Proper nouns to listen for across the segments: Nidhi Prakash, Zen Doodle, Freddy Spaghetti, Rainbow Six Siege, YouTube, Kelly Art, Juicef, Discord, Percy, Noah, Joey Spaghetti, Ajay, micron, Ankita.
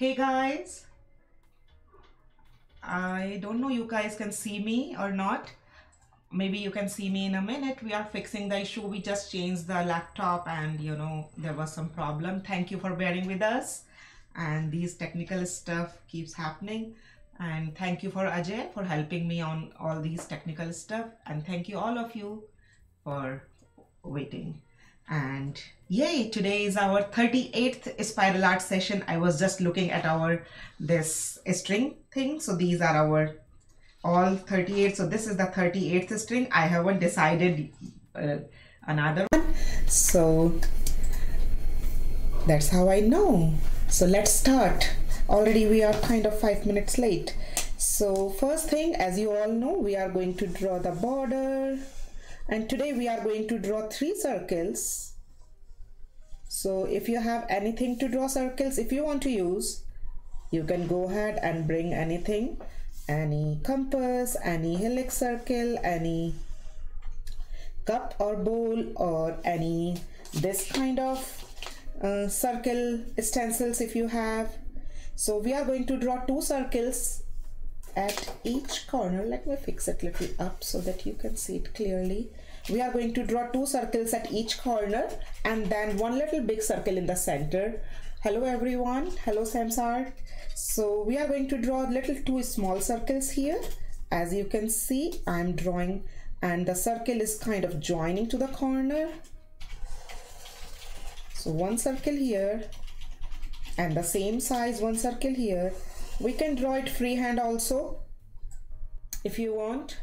Hey guys, I don't know you guys can see me or not. Maybe you can see me in a minute. We are fixing the issue. We just changed the laptop and you know there was some problem. Thank you for bearing with us, and these technical stuff keeps happening. And thank you for Ajay for helping me on all these technical stuff, and thank you all of you for waiting. And yay, today is our 38th spiral art session. I was just looking at our this string thing. So these are our all 38. So this is the 38th string. I haven't decided another one. So that's how I know. So let's start. Already we are kind of 5 minutes late. So first thing, as you all know, we are going to draw the border. And today we are going to draw 3 circles. So if you have anything to draw circles, if you want to use, you can go ahead and bring anything, any compass, any helix circle, any cup or bowl, or any this kind of circle stencils if you have. So we are going to draw 2 circles at each corner. Let me fix it a little up so that you can see it clearly. We are going to draw 2 circles at each corner and then 1 little big circle in the center. Hello everyone. Hello Samsart. So we are going to draw little 2 small circles here. As you can see, I'm drawing and the circle is kind of joining to the corner. So 1 circle here and the same size 1 circle here. We can draw it freehand also if you want.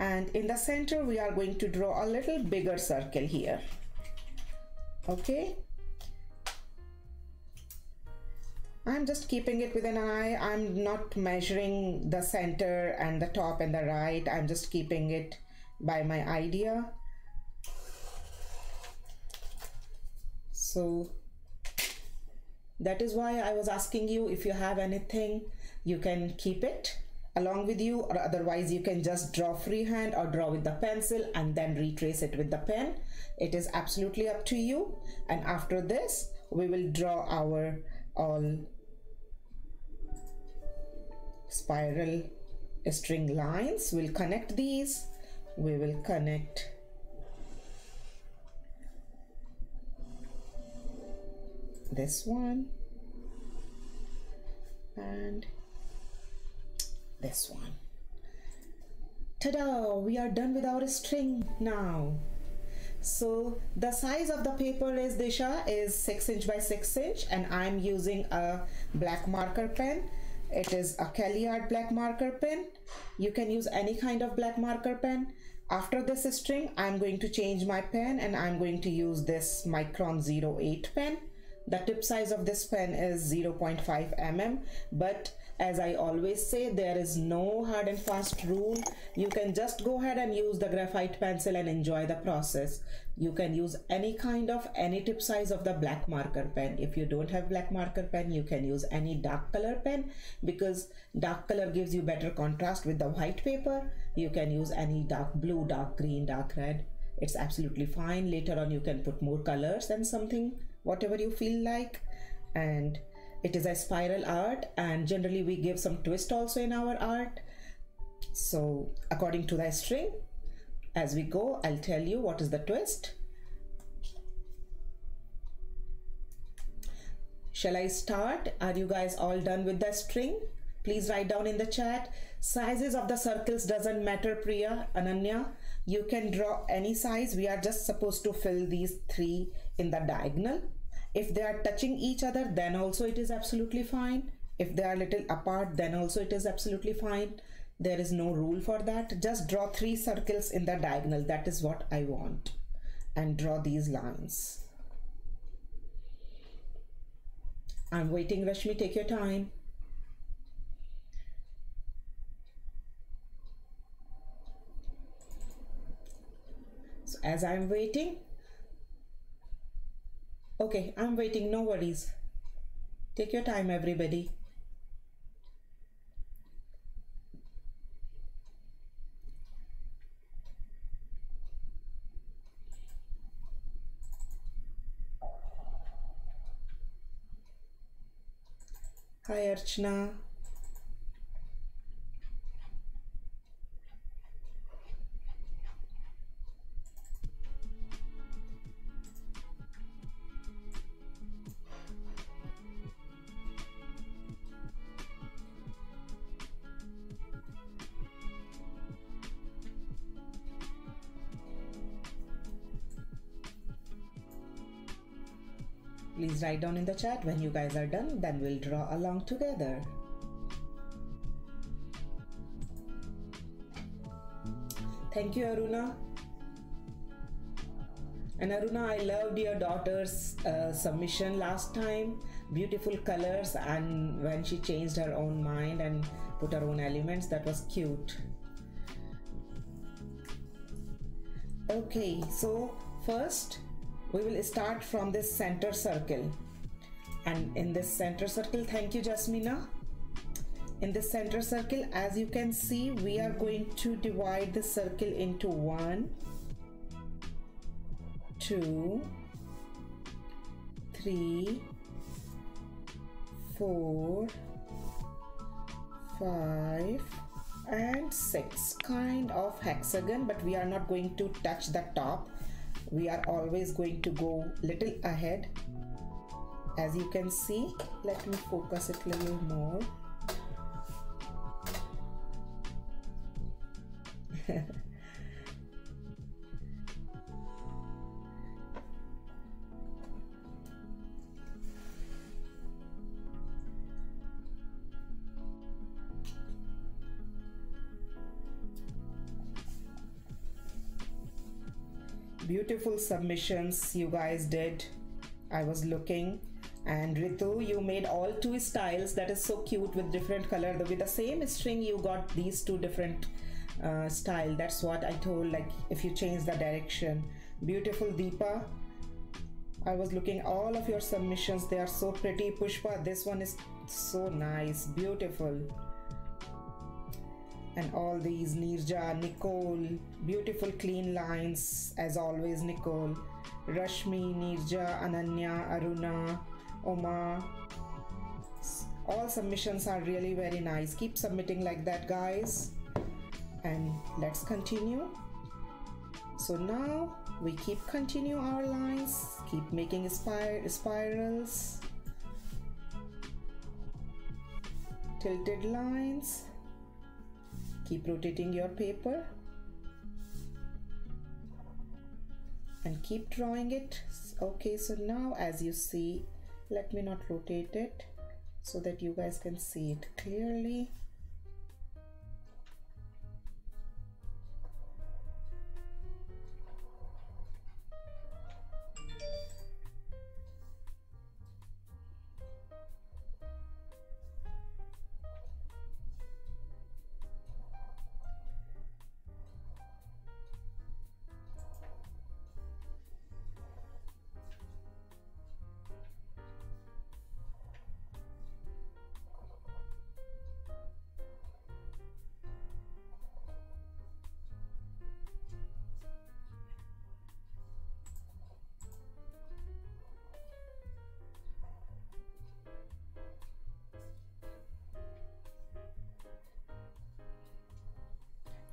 And in the center we are going to draw a little bigger circle here. Okay, I'm just keeping it with an eye. I'm not measuring the center and the top and the right. I'm just keeping it by my idea. So that is why I was asking you, if you have anything, you can keep it along with you, or otherwise you can just draw freehand or draw with the pencil and then retrace it with the pen. It is absolutely up to you. And after this, we will draw our all spiral string lines. We'll connect these. We will connect this one and this one. Ta-da! We are done with our string now. So the size of the paper is, Disha, is 6 inch by 6 inch, and I'm using a black marker pen. It is a Kelly Art black marker pen. You can use any kind of black marker pen. After this string, I'm going to change my pen and I'm going to use this micron 08 pen. The tip size of this pen is 0.5 mm, but as I always say, there is no hard and fast rule. You can just go ahead and use the graphite pencil and enjoy the process. You can use any kind of any tip size of the black marker pen. If you don't have black marker pen, you can use any dark color pen, because dark color gives you better contrast with the white paper. You can use any dark blue, dark green, dark red. It's absolutely fine. Later on you can put more colors and something, whatever you feel like. And it is a spiral art, and generally we give some twist also in our art. So according to the string, as we go, I'll tell you what is the twist. Shall I start? Are you guys all done with the string? Please write down in the chat. Sizes of the circles doesn't matter, Priya, Ananya. You can draw any size. We are just supposed to fill these 3 in the diagonal. If they are touching each other, then also it is absolutely fine. If they are little apart, then also it is absolutely fine. There is no rule for that. Just draw 3 circles in the diagonal. That is what I want. And draw these lines. I'm waiting, Rashmi, take your time. So as I'm waiting, okay, I'm waiting, no worries. Take your time, everybody. Hi, Archana. Please write down in the chat when you guys are done, then we'll draw along together. Thank you, Aruna. And Aruna, I loved your daughter's submission last time. Beautiful colors, and when she changed her own mind and put her own elements, that was cute. Okay, so first, we will start from this center circle, and in this center circle, thank you, Jasmina. In this center circle, as you can see, we are going to divide the circle into 1, 2, 3, 4, 5 and 6 kind of hexagon, but we are not going to touch the top. We are always going to go little ahead. As you can see, let me focus it a little more. Beautiful submissions you guys did. I was looking, and Ritu, you made all 2 styles. That is so cute, with different color. With the same string you got these 2 different style. That's what I told, like if you change the direction. Beautiful, Deepa. I was looking all of your submissions. They are so pretty. Pushpa, this one is so nice, beautiful. And all these, Nirja, Nicole, beautiful clean lines as always, Nicole, Rashmi, Nirja, Ananya, Aruna, Oma. All submissions are really very nice. Keep submitting like that, guys. And let's continue. So now we keep continue our lines, keep making spirals, tilted lines. Keep rotating your paper and keep drawing it. Okay, so now as you see, let me not rotate it so that you guys can see it clearly.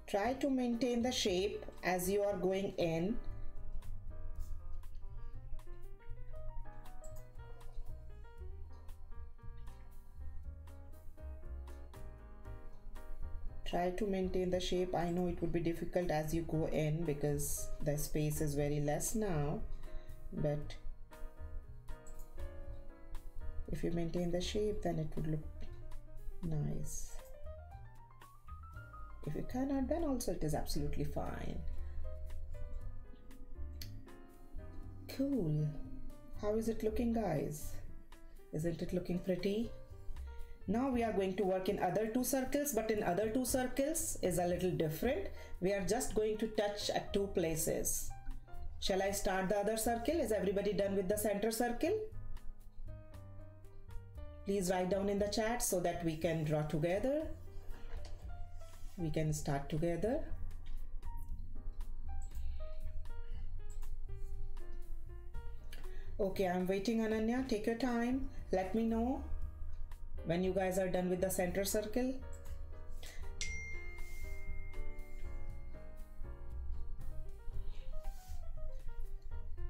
Try to maintain the shape as you are going in. Try to maintain the shape. I know it would be difficult as you go in because the space is very less now, but if you maintain the shape, then it would look nice. If you cannot, then also it is absolutely fine. Cool. How is it looking, guys? Isn't it looking pretty? Now we are going to work in other 2 circles, but in other 2 circles is a little different. We are just going to touch at 2 places. Shall I start the other circle? Is everybody done with the center circle? Please write down in the chat so that we can draw together. We can start together. Okay, I'm waiting, Ananya. Take your time. Let me know when you guys are done with the center circle.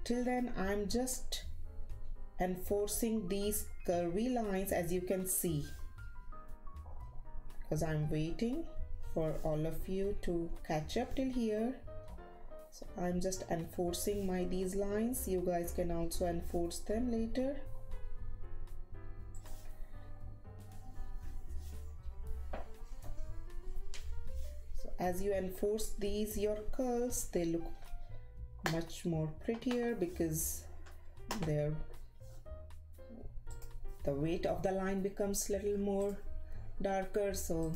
Till then, I'm just enforcing these curvy lines, as you can see, because I'm waiting for all of you to catch up till here. So I'm just enforcing these lines. You guys can also enforce them later. So as you enforce these, your curls, they look much more prettier because the weight of the line becomes little more darker, so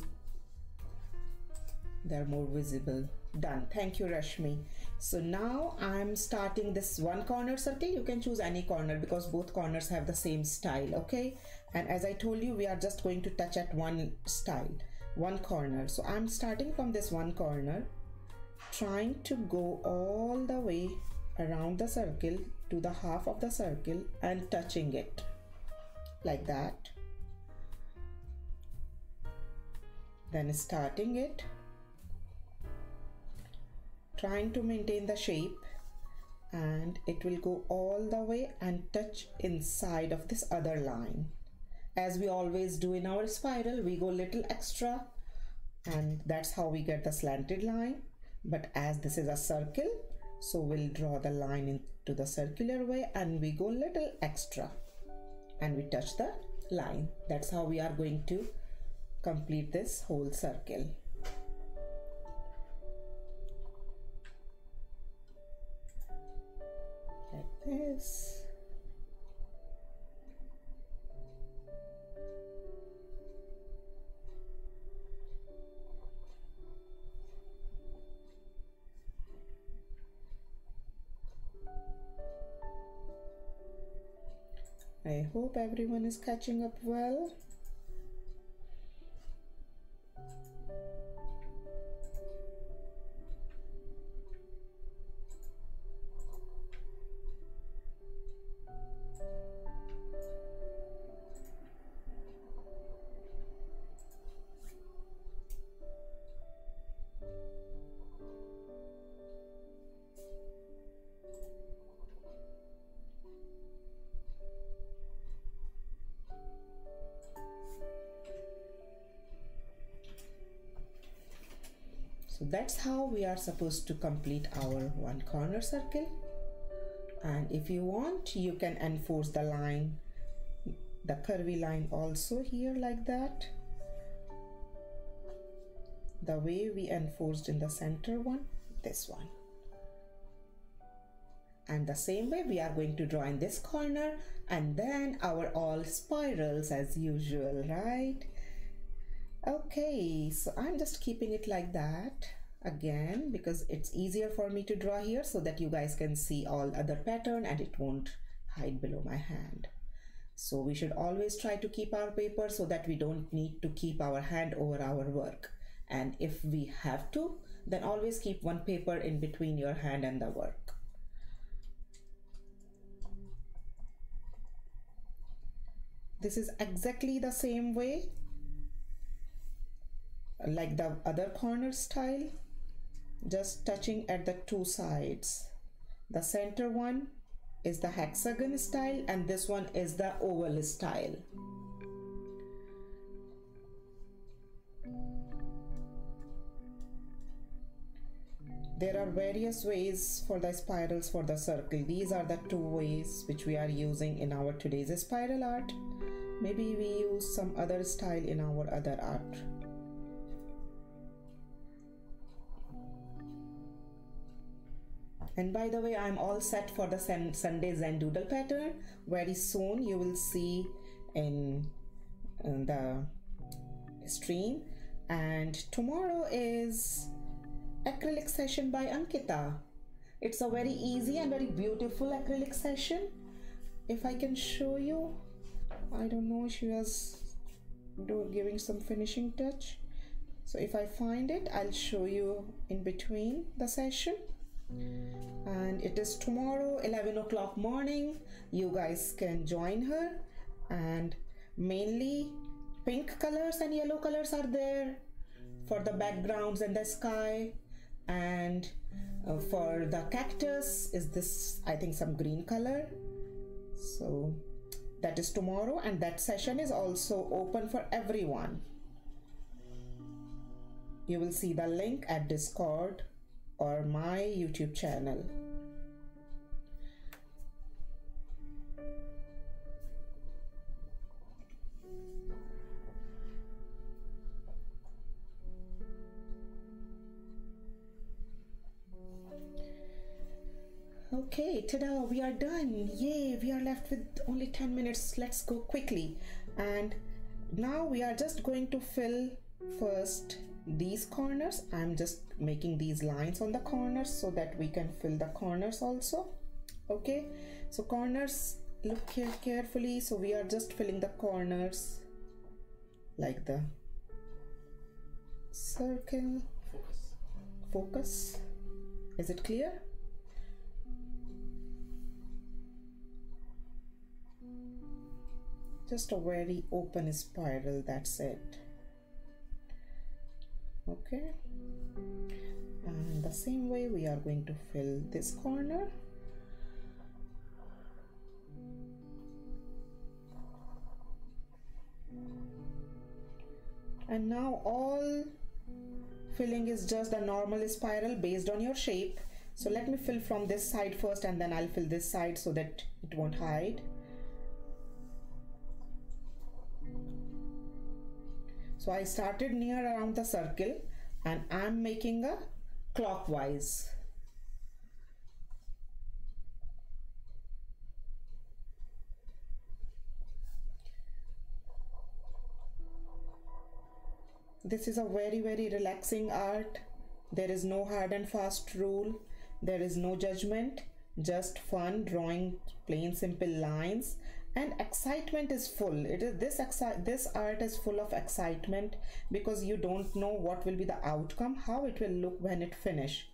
they're more visible. Done. Thank you, Rashmi. So now I'm starting this one corner circle. You can choose any corner because both corners have the same style, okay? And as I told you, we are just going to touch at one style, one corner. So I'm starting from this one corner, trying to go all the way around the circle to the half of the circle and touching it like that, then starting it, trying to maintain the shape, and it will go all the way and touch inside of this other line. As we always do in our spiral, we go little extra, and that's how we get the slanted line. But as this is a circle, so we'll draw the line into the circular way and we go little extra and we touch the line. That's how we are going to complete this whole circle. Like this. I hope everyone is catching up well. So that's how we are supposed to complete our one corner circle. And if you want, you can enforce the line, the curvy line also here like that, the way we enforced in the center one, this one. And the same way we are going to draw in this corner, and then our all spirals as usual, right? Okay, so I'm just keeping it like that again because it's easier for me to draw here so that you guys can see all other pattern and it won't hide below my hand. So we should always try to keep our paper so that we don't need to keep our hand over our work. And if we have to, then always keep one paper in between your hand and the work. This is exactly the same way like the other corner style, just touching at the two sides. The center one is the hexagon style and this one is the oval style. There are various ways for the spirals for the circle. These are the two ways which we are using in our today's spiral art. Maybe we use some other style in our other art. And by the way, I'm all set for the Sunday Zen Doodle pattern. Very soon you will see in the stream. And tomorrow is acrylic session by Ankita. It's a very easy and very beautiful acrylic session. If I can show you, I don't know, she was giving some finishing touch. So if I find it, I'll show you in between the session. And it is tomorrow 11 o'clock morning. You guys can join her, and mainly pink colors and yellow colors are there for the backgrounds and the sky, and for the cactus is this, I think, some green color. So that is tomorrow, and that session is also open for everyone. You will see the link at Discord or my YouTube channel. Okay, ta-da, we are done. Yay, we are left with only 10 minutes. Let's go quickly. And now we are just going to fill first these corners. I'm just making these lines on the corners so that we can fill the corners also. Okay, so corners, look here carefully. So we are just filling the corners like the circle. Focus. Is it clear? Just a very open spiral, that's it. Okay, and the same way we are going to fill this corner. And now all filling is just a normal spiral based on your shape. So let me fill from this side first, and then I'll fill this side so that it won't hide. So I started near around the circle, and I'm making a clockwise. This is a very, very relaxing art. There is no hard and fast rule. There is no judgment, just fun, drawing plain simple lines. And excitement is full. It is this art is full of excitement, because you don't know what will be the outcome, how it will look when it finish.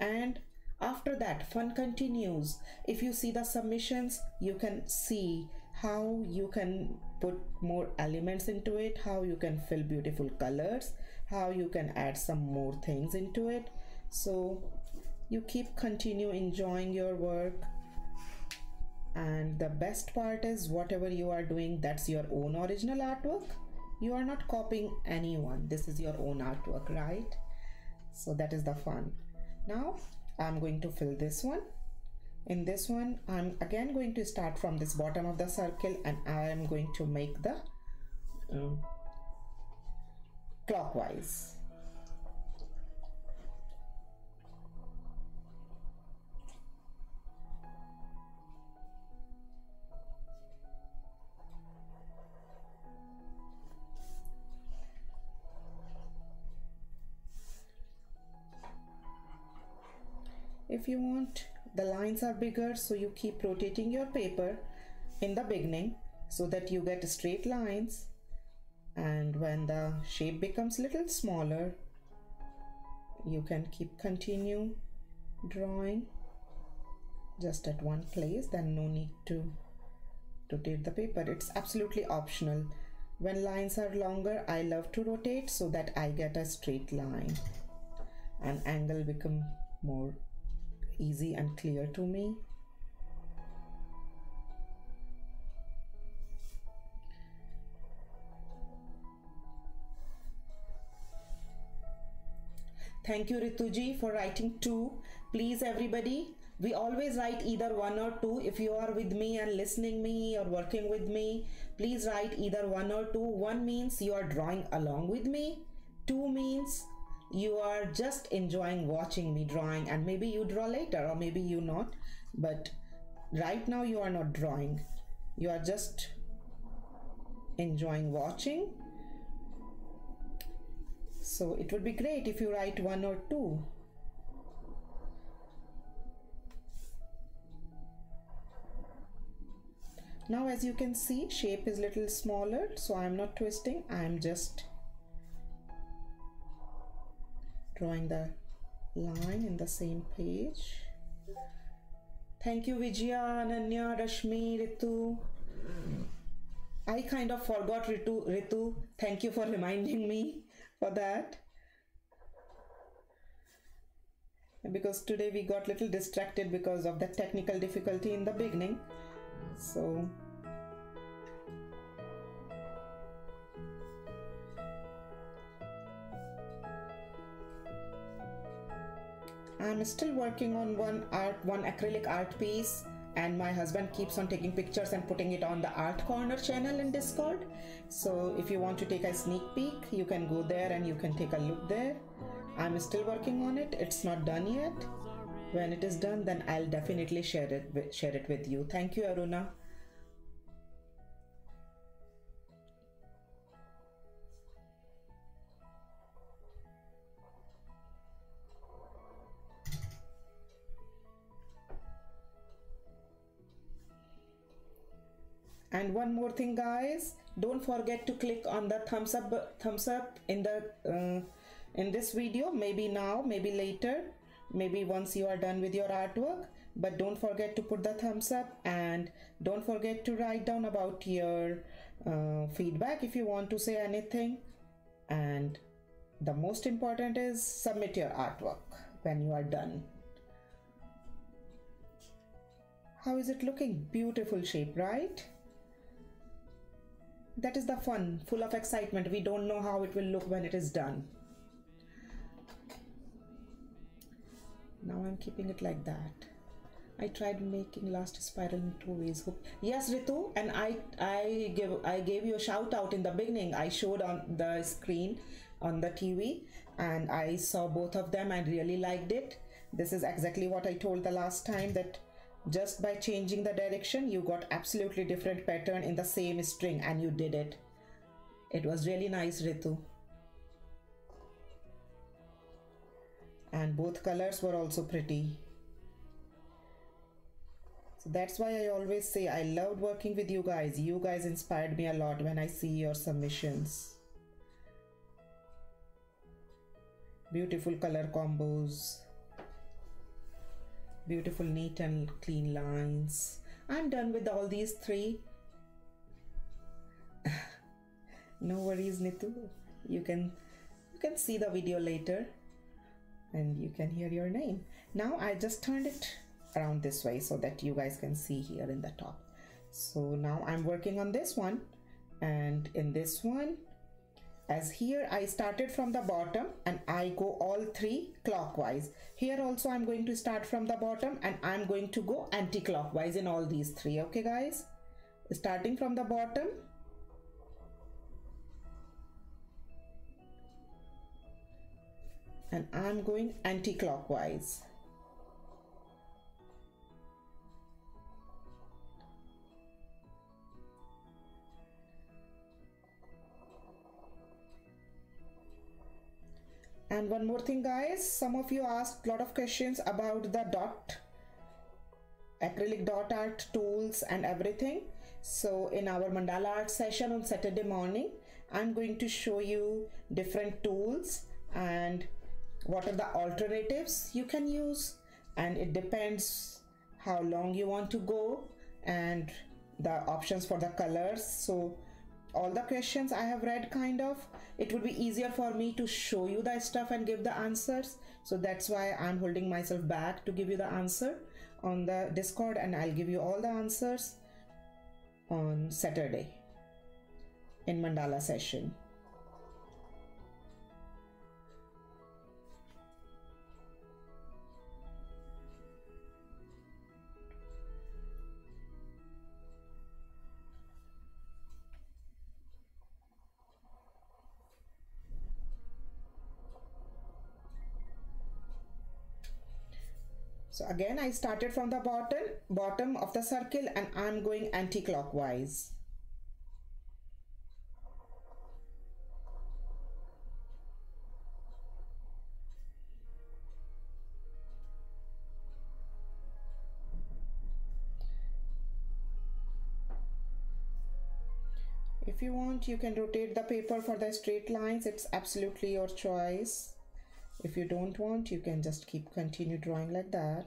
And after that, fun continues. If you see the submissions, you can see how you can put more elements into it, how you can fill beautiful colors, how you can add some more things into it. So you continue enjoying your work. And the best part is, whatever you are doing, that's your own original artwork. You are not copying anyone. This is your own artwork, right? So that is the fun. Now I'm going to fill this one. In this one, I'm again going to start from this bottom of the circle, and I am going to make the clockwise. If you want, the lines are bigger, so you keep rotating your paper in the beginning so that you get straight lines, and when the shape becomes little smaller, you can continue drawing just at one place. Then no need to rotate the paper. It's absolutely optional. When lines are longer, I love to rotate so that I get a straight line and angle become more easy and clear to me. Thank you, Rituji, for writing 2. Please, everybody, we always write either 1 or 2. If you are with me and listening me or working with me, please write either 1 or 2. 1 means you are drawing along with me. 2 means you are just enjoying watching me drawing, and maybe you draw later, or maybe you not, but right now you are not drawing, you are just enjoying watching. So it would be great if you write 1 or 2. Now, as you can see, shape is little smaller, so I'm not twisting, I'm just drawing the line in the same page. Thank you, Vijaya, Ananya, Rashmi, Ritu. I kind of forgot Ritu. Thank you for reminding me for that. Because today we got little distracted because of the technical difficulty in the beginning. So I'm still working on one acrylic art piece, and my husband keeps on taking pictures and putting it on the Art Corner channel in Discord. So if you want to take a sneak peek, you can go there and you can take a look there. I'm still working on it. It's not done yet. When it is done, then I'll definitely share it with you. Thank you, Aruna. And one more thing, guys, don't forget to click on the thumbs up in the in this video. Maybe now, maybe later, maybe once you are done with your artwork, but don't forget to put the thumbs up, and don't forget to write down about your feedback if you want to say anything. And the most important is submit your artwork when you are done. How is it looking? Beautiful shape, right? That is the fun, full of excitement. We don't know how it will look when it is done. Now I'm keeping it like that. I tried making last spiral in 2 ways. Yes, Ritu, and I gave you a shout out in the beginning. I showed on the screen on the TV, and I saw both of them and really liked it. This is exactly what I told the last time, that just by changing the direction, you got absolutely different pattern in the same string, and you did it. It was really nice, Ritu. And both colors were also pretty. So that's why I always say I loved working with you guys. You guys inspired me a lot when I see your submissions. Beautiful color combos. Beautiful neat and clean lines. I'm done with all these 3. No worries, Nitu. You can see the video later, and you can hear your name. Now I just turned it around this way so that you guys can see here in the top. So now I'm working on this one, and in this one, as here I started from the bottom and I go all 3 clockwise. Here also I'm going to start from the bottom and I'm going to go anti-clockwise in all these 3. Okay, guys, starting from the bottom and I'm going anti-clockwise. And one more thing, guys, some of you asked a lot of questions about the dot acrylic dot art tools and everything. So in our mandala art session on Saturday morning, I'm going to show you different tools and what are the alternatives you can use, and it depends how long you want to go and the options for the colors. So all the questions I have read, kind of, it would be easier for me to show you the stuff and give the answers. So that's why I'm holding myself back to give you the answer on the Discord, and I'll give you all the answers on Saturday in mandala session. So again, I started from the bottom of the circle and I'm going anti-clockwise. If you want, you can rotate the paper for the straight lines. It's absolutely your choice. If you don't want, you can just continue drawing like that.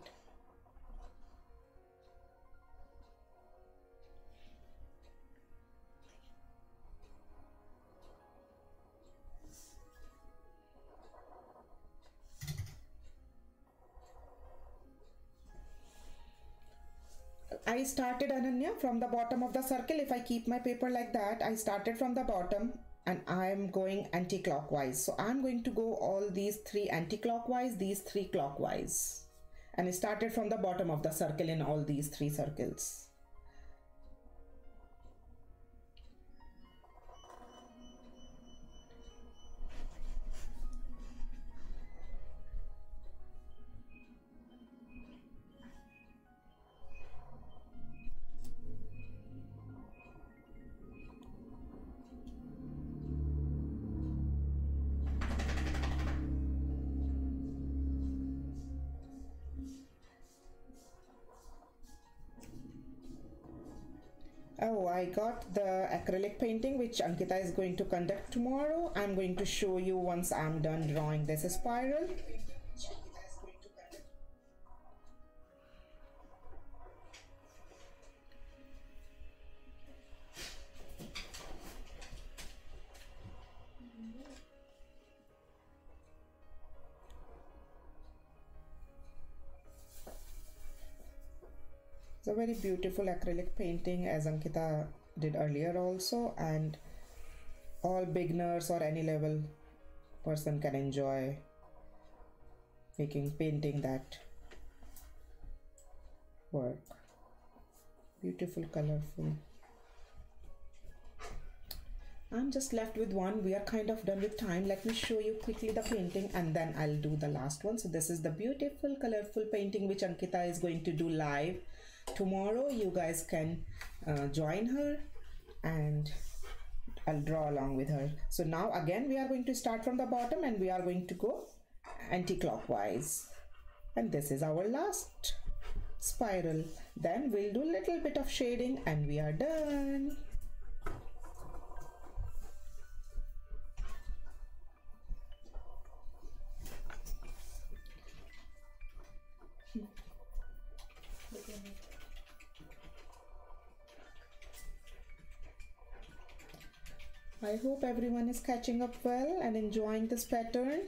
I started, Ananya, from the bottom of the circle. If I keep my paper like that, I started from the bottom and I'm going anti-clockwise. So I'm going to go all these three anti-clockwise, these three clockwise. And I started from the bottom of the circle in all these three circles. Oh, I got the acrylic painting which Ankita is going to conduct tomorrow. I'm going to show you once I'm done drawing this spiral. It's a very beautiful acrylic painting, as Ankita did earlier also, and all beginners or any level person can enjoy painting that work. Beautiful, colorful. I'm just left with one. We are kind of done with time. Let me show you quickly the painting and then I'll do the last one. So this is the beautiful colorful painting which Ankita is going to do live tomorrow. You guys can join her and I'll draw along with her. So now again we are going to start from the bottom and we are going to go anti-clockwise, and this is our last spiral. Then we'll do a little bit of shading and we are done. I hope everyone is catching up well and enjoying this pattern.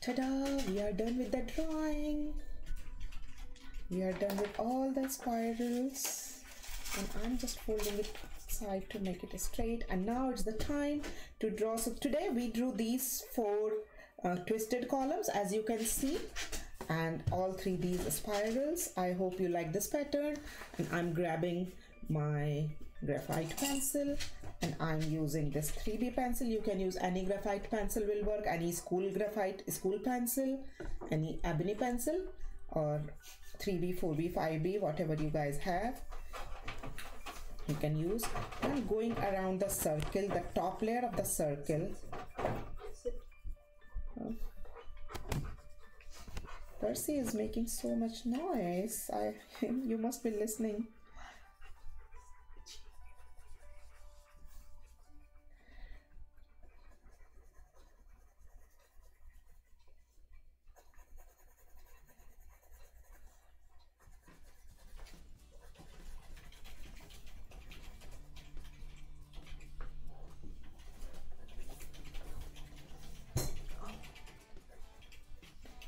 Ta-da! We are done with the drawing. We are done with all the spirals and I'm just folding it side to make it straight, and now it's the time to draw. So today we drew these four twisted columns, as you can see, and all three these spirals. I hope you like this pattern, and I'm grabbing my graphite pencil and I'm using this 3B pencil. You can use any graphite pencil will work, any school pencil, any ebony pencil, or 3B, 4B, 5B, whatever you guys have, you can use. I'm going around the circle, the top layer of the circle. Oh. Percy is making so much noise. You must be listening.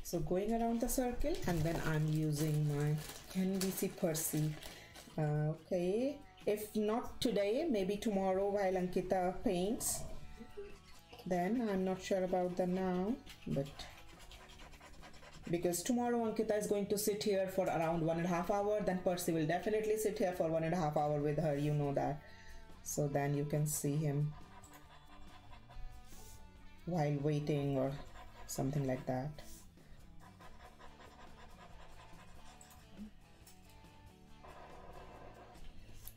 So going around the circle, and then I'm using my NBC Percy. Okay, if not today, maybe tomorrow while Ankita paints. Then I'm not sure about the now, but because tomorrow Ankita is going to sit here for around 1.5 hours, then Percy will definitely sit here for 1.5 hours with her, you know that. So then you can see him while waiting or something like that.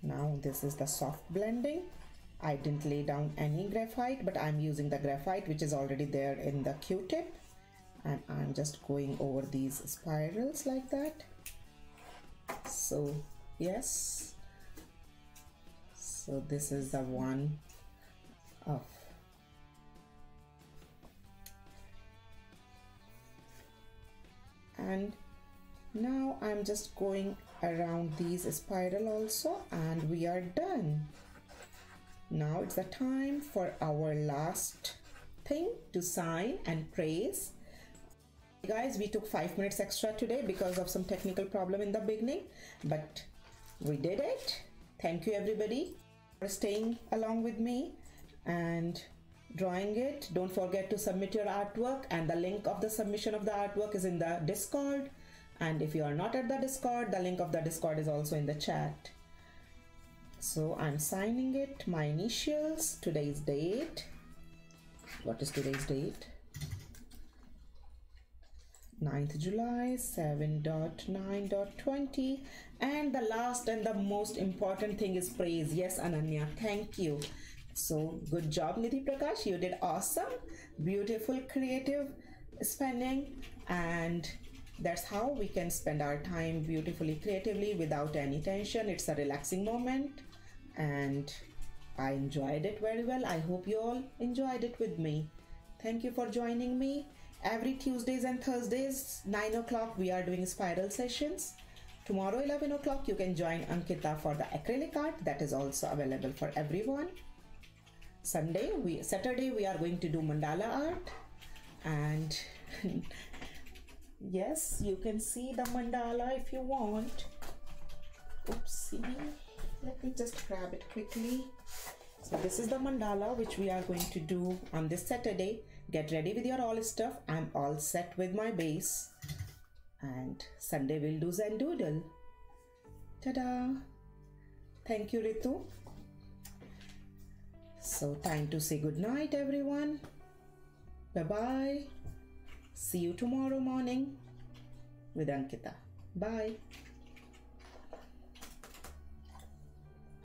Now this is the soft blending. I didn't lay down any graphite, but I'm using the graphite which is already there in the Q-tip, and I'm just going over these spirals like that. So yes, so this is the one of and Now I'm just going around these spiral also, and we are done. Now it's the time for our last thing, to sign and praise. Guys, we took 5 minutes extra today because of some technical problem in the beginning, but we did it. Thank you everybody for staying along with me and drawing it. Don't forget to submit your artwork, and the link of the submission of the artwork is in the Discord, and if you are not at the Discord, the link of the Discord is also in the chat. So I'm signing it, my initials, today's date. What is today's date? 9th July 7.9.20. and the last and the most important thing is praise. Yes, Ananya, thank you. So good job, Nidhi Prakash. You did awesome, beautiful, creative spending, and that's how we can spend our time beautifully, creatively, without any tension. It's a relaxing moment, and I enjoyed it very well. I hope you all enjoyed it with me. Thank you for joining me. Every Tuesdays and Thursdays 9 o'clock we are doing spiral sessions. Tomorrow 11 o'clock you can join Ankita for the acrylic art, that is also available for everyone. Saturday we are going to do mandala art, and yes, you can see the mandala if you want. Oopsie, let me just grab it quickly. So this is the mandala which we are going to do on this Saturday. Get ready with your all stuff. I'm all set with my base. And Sunday we'll do Zen Doodle. Ta-da! Thank you, Ritu. So time to say good night, everyone. Bye-bye. See you tomorrow morning with Ankita. Bye.